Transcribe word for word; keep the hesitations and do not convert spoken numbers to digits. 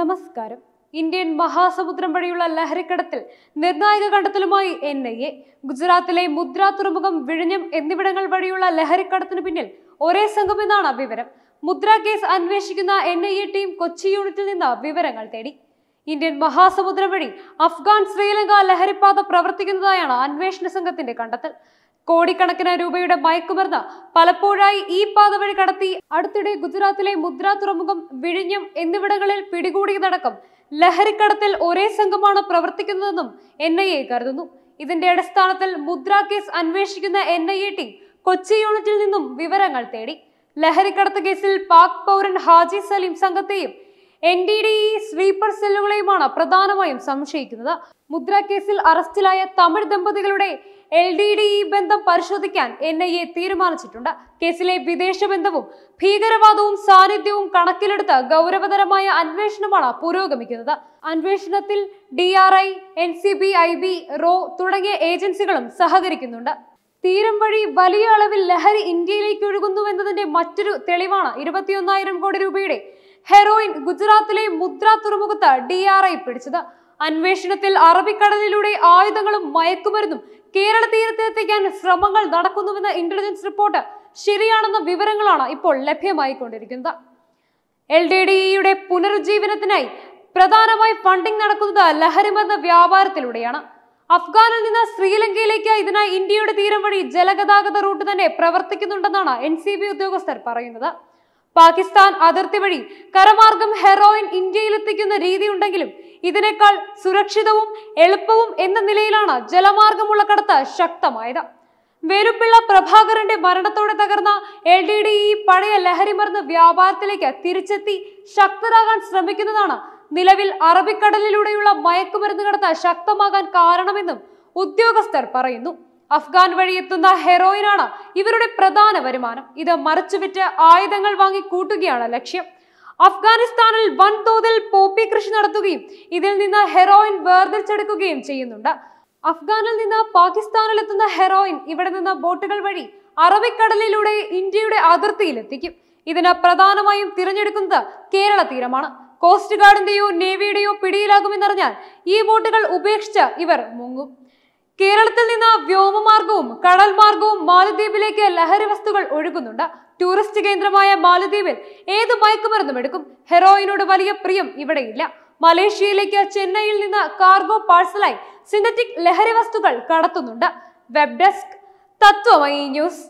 നമസ്കാരം. ഇന്ത്യൻ മഹാസമുദ്രം വഴിയുള്ള ലഹരിക്കടത്തിൽ നിർണായക കണ്ടെത്തലുമായി എൻ ഐ എ. ഗുജറാത്തിലെ മുദ്ര, തുറമുഖം, വിഴിഞ്ഞം എന്നിവിടങ്ങൾ വഴിയുള്ള ലഹരിക്കടത്തിന് പിന്നിൽ ഒരേ സംഘം എന്നാണ് വിവരം. മുദ്ര കേസ് അന്വേഷിക്കുന്ന N I A team Kochi യൂണിറ്റിൽ നിന്ന് വിവരങ്ങൾ തേടി. ഇന്ത്യൻ മഹാസമുദ്രം വഴി അഫ്ഗാൻ, ശ്രീലങ്ക ലഹരിപ്പാത പ്രവർത്തിക്കുന്നതായാണ് അന്വേഷണ സംഘത്തിന്റെ കണ്ടെത്തൽ. കോടിക്കണക്കിന് രൂപയുടെ മയക്കുമരുന്ന് പലപ്പോഴായി ഈ പാത വഴി കടത്തി അടുത്തിടെ ഗുജറാത്തിലെ മുദ്ര, തുറമുഖം, വിഴിഞ്ഞം എന്നിവിടങ്ങളിൽ പിടികൂടിയതടക്കം ലഹരിക്കടത്തിൽ ഒരേ സംഘമാണ് പ്രവർത്തിക്കുന്നതെന്നും എൻ ഐ എ കരുതുന്നു. ഇതിന്റെ അടിസ്ഥാനത്തിൽ മുദ്ര കേസ് അന്വേഷിക്കുന്ന N I A team Kochi യൂണിറ്റിൽ നിന്നും വിവരങ്ങൾ തേടി. ലഹരിക്കടത്ത് കേസിൽ പാക് പൗരൻ ഹാജി സലീം സംഘത്തെയും N D D E sleeper സെല്ലുകളെയുമാണ് പ്രധാനമായും സംശയിക്കുന്നത്. മുദ്ര കേസിൽ അറസ്റ്റിലായ തമിഴ് ദമ്പതികളുടെ എൽ ഡി ഡി ഇ ബന്ധം പരിശോധിക്കാൻ എൻ ഐ എ തീരുമാനിച്ചിട്ടുണ്ട്. കേസിലെ വിദേശ ബന്ധവും ഭീകരവാദവും സാന്നിധ്യവും കണക്കിലെടുത്ത് ഗൗരവതരമായ അന്വേഷണമാണ് പുരോഗമിക്കുന്നത്. അന്വേഷണത്തിൽ D R I, N C B, I B, റോ തുടങ്ങിയ ഏജൻസികളും സഹകരിക്കുന്നുണ്ട്. തീരം വഴി വലിയ അളവിൽ ലഹരി ഇന്ത്യയിലേക്ക് ഒഴുകുന്നുവെന്നതിന്റെ മറ്റൊരു തെളിവാണ് ഇരുപത്തിയൊന്നായിരം കോടി രൂപയുടെ ഹെറോയിൻ ഗുജറാത്തിലെ മുദ്ര തുറമുഖത്ത് ഡി ആർ ഐ പിടിച്ചത്. അന്വേഷണത്തിൽ അറബിക്കടലിലൂടെ ആയുധങ്ങളും മയക്കുമരുന്നും കേരള തീരത്തെത്തിക്കാൻ ശ്രമങ്ങൾ നടക്കുന്നുവെന്ന ഇന്റലിജൻസ് റിപ്പോർട്ട് ശരിയാണെന്ന വിവരങ്ങളാണ് ഇപ്പോൾ ലഭ്യമായിക്കൊണ്ടിരിക്കുന്നത്. എൽ ഡി ഡി ഇയുടെ പുനരുജ്ജീവനത്തിനായി പ്രധാനമായി ഫണ്ടിംഗ് നടക്കുന്നത് ലഹരിമരുന്ന് വ്യാപാരത്തിലൂടെയാണ്. അഫ്ഗാനിൽ നിന്ന് ശ്രീലങ്കയിലേക്ക് ഇതിനായി ഇന്ത്യയുടെ തീരം വഴി ജലഗതാഗത റൂട്ട് തന്നെ പ്രവർത്തിക്കുന്നുണ്ടെന്നാണ് എൻ സി ബി ഉദ്യോഗസ്ഥർ പറയുന്നത്. പാകിസ്ഥാൻ അതിർത്തി വഴി കരമാർഗം ഹെറോയിൻ ഇന്ത്യയിലെത്തിക്കുന്ന രീതിയുണ്ടെങ്കിലും ഇതിനേക്കാൾ സുരക്ഷിതവും എളുപ്പവും എന്ന നിലയിലാണ് ജലമാർഗമുള്ള കടത്ത് ശക്തമായത്. വേലുപ്പിള്ള പ്രഭാകരന്റെ മരണത്തോടെ തകർന്ന എൽ ഡി ഡി ഇ പഴയ ലഹരിമരുന്ന് വ്യാപാരത്തിലേക്ക് തിരിച്ചെത്തി ശക്തരാകാൻ ശ്രമിക്കുന്നതാണ് നിലവിൽ അറബിക്കടലിലൂടെയുള്ള മയക്കുമരുന്ന് കടത്ത് ശക്തമാകാൻ കാരണമെന്നും ഉദ്യോഗസ്ഥർ പറയുന്നു. അഫ്ഗാൻ വഴി എത്തുന്ന ഹെറോയിനാണ് ഇവരുടെ പ്രധാന വരുമാനം. ഇത് മറച്ചുവിറ്റ് ആയുധങ്ങൾ വാങ്ങി കൂട്ടുകയാണ് ലക്ഷ്യം. അഫ്ഗാനിസ്ഥാനിൽ വൻതോതിൽ പോപ്പി കൃഷി നടത്തുകയും ഇതിൽ നിന്ന് ഹെറോയിൻ വേർതിരിച്ചെടുക്കുകയും ചെയ്യുന്നുണ്ട്. അഫ്ഗാനിൽ നിന്ന് പാകിസ്ഥാനിലെത്തുന്ന ഹെറോയിൻ ഇവിടെ നിന്ന് ബോട്ടുകൾ വഴി അറബിക്കടലിലൂടെ ഇന്ത്യയുടെ അതിർത്തിയിലെത്തിക്കും. ഇതിന് പ്രധാനമായും തിരഞ്ഞെടുക്കുന്നത് കേരള തീരമാണ്. കോസ്റ്റ് ഗാർഡിന്റെയോ നേവിയുടെയോ പിടിയിലാകുമെന്നറിഞ്ഞാൽ ഈ ബോട്ടുകൾ ഉപേക്ഷിച്ച് ഇവർ മുങ്ങും. കേരളത്തിൽ നിന്ന് വ്യോമമാർഗവും കടൽ മാർഗവും മാലദ്വീപിലേക്ക് ലഹരി വസ്തുക്കൾ ഒഴുകുന്നുണ്ട്. ടൂറിസ്റ്റ് കേന്ദ്രമായ മാലദ്വീപിൽ ഏത് മയക്കുമരുന്നും എടുക്കും. ഹെറോയിനോട് വലിയ പ്രിയം ഇവിടെയില്ല. മലേഷ്യയിലേക്ക് ചെന്നൈയിൽ നിന്ന് കാർഗോ പാഴ്സലായി സിന്തറ്റിക് ലഹരി വസ്തുക്കൾ കടത്തുന്നുണ്ട്. Web desk Tatwamayi news.